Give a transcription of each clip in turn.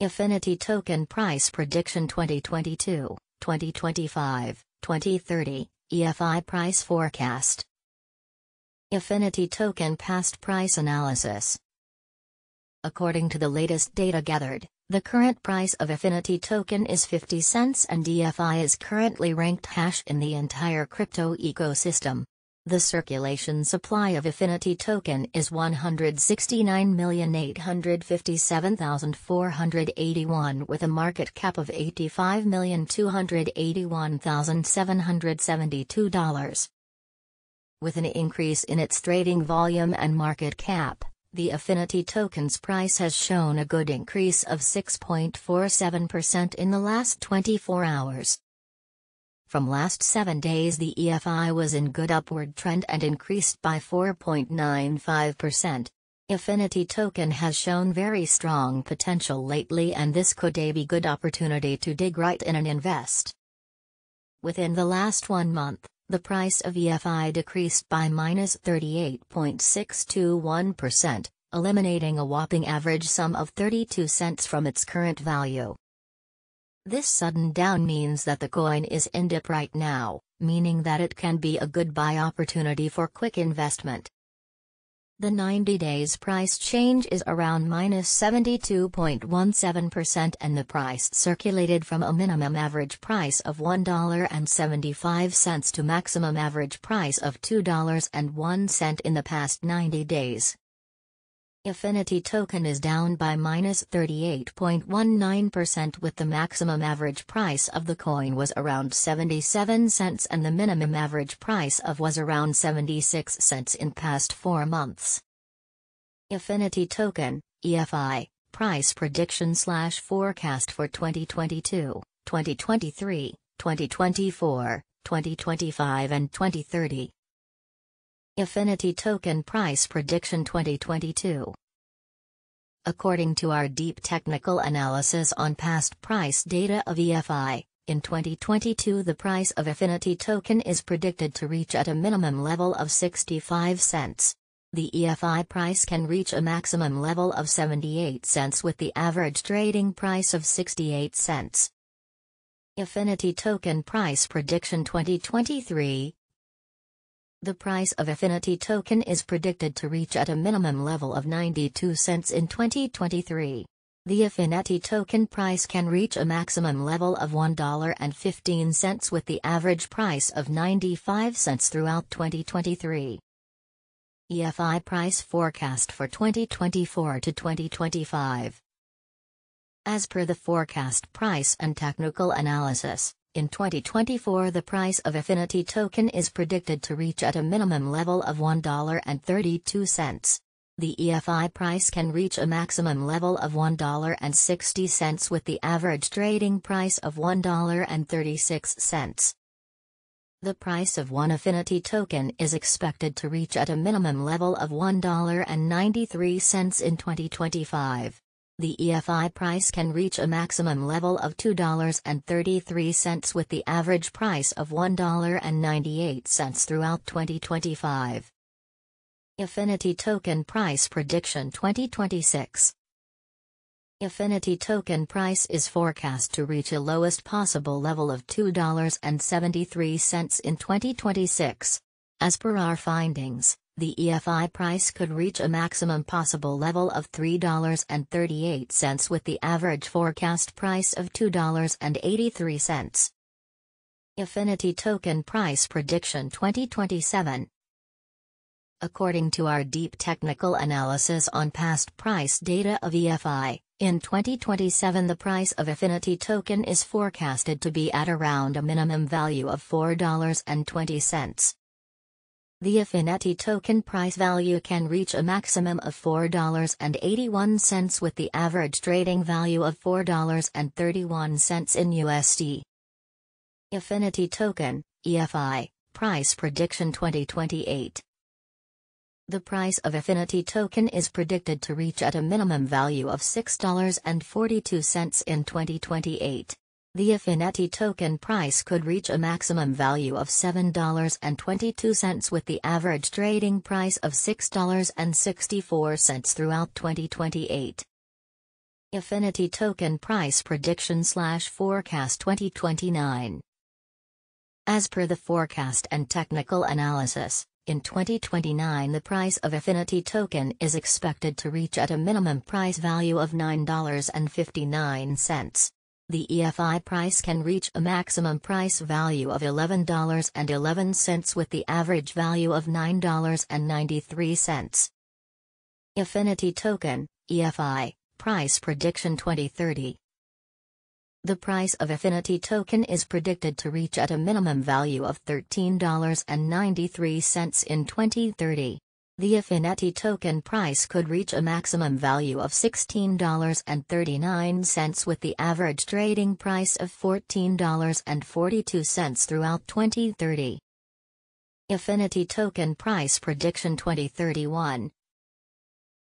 Efinity Token Price Prediction 2022, 2025, 2030, EFI Price Forecast. Efinity Token Past Price Analysis. According to the latest data gathered, the current price of Efinity Token is 50 cents and EFI is currently ranked hash in the entire crypto ecosystem. The circulation supply of Efinity Token is 169,857,481 with a market cap of $85,281,772. With an increase in its trading volume and market cap, the Efinity Token's price has shown a good increase of 6.47% in the last 24 hours. From last 7 days, the EFI was in good upward trend and increased by 4.95%. Efinity Token has shown very strong potential lately, and this could be a good opportunity to dig right in and invest. Within the last 1 month, the price of EFI decreased by -38.621%, eliminating a whopping average sum of 32 cents from its current value. This sudden down means that the coin is in dip right now, meaning that it can be a good buy opportunity for quick investment. The 90 days price change is around -72.17% and the price circulated from a minimum average price of $1.75 to maximum average price of $2.01 in the past 90 days. Efinity Token is down by -38.19% with the maximum average price of the coin was around 77 cents and the minimum average price was around 76 cents in past 4 months. Efinity Token, EFI, Price Prediction/Forecast for 2022, 2023, 2024, 2025 and 2030. Efinity Token Price Prediction 2022. According to our deep technical analysis on past price data of EFI, in 2022 the price of Efinity Token is predicted to reach at a minimum level of 65 cents. The EFI price can reach a maximum level of 78 cents with the average trading price of 68 cents. Efinity Token Price Prediction 2023. The price of Efinity Token is predicted to reach at a minimum level of 92 cents in 2023. The Efinity Token price can reach a maximum level of $1.15 with the average price of 95 cents throughout 2023. EFI Price Forecast for 2024 to 2025. As per the forecast price and technical analysis, in 2024 the price of Efinity Token is predicted to reach at a minimum level of $1.32. The EFI price can reach a maximum level of $1.60 with the average trading price of $1.36. The price of one Efinity Token is expected to reach at a minimum level of $1.93 in 2025. The EFI price can reach a maximum level of $2.33 with the average price of $1.98 throughout 2025. Efinity Token Price Prediction 2026. Efinity Token price is forecast to reach a lowest possible level of $2.73 in 2026. As per our findings, the EFI price could reach a maximum possible level of $3.38 with the average forecast price of $2.83. Efinity Token Price Prediction 2027. According to our deep technical analysis on past price data of EFI, in 2027 the price of Efinity Token is forecasted to be at around a minimum value of $4.20. The Efinity Token price value can reach a maximum of $4.81 with the average trading value of $4.31 in USD. Efinity Token, EFI, Price Prediction 2028. The price of Efinity Token is predicted to reach at a minimum value of $6.42 in 2028. The Efinity Token price could reach a maximum value of $7.22 with the average trading price of $6.64 throughout 2028. Efinity Token Price Prediction/Forecast 2029. As per the forecast and technical analysis, in 2029 the price of Efinity Token is expected to reach at a minimum price value of $9.59. The EFI price can reach a maximum price value of $11.11 with the average value of $9.93. Efinity Token, EFI. Price Prediction 2030. The price of Efinity Token is predicted to reach at a minimum value of $13.93 in 2030. The Efinity Token price could reach a maximum value of $16.39 with the average trading price of $14.42 throughout 2030. Efinity Token Price Prediction 2031.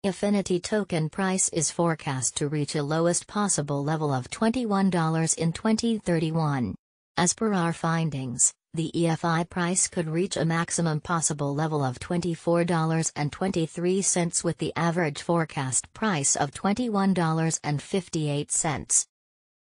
Efinity Token price is forecast to reach a lowest possible level of $21 in 2031. As per our findings, the EFI price could reach a maximum possible level of $24.23 with the average forecast price of $21.58.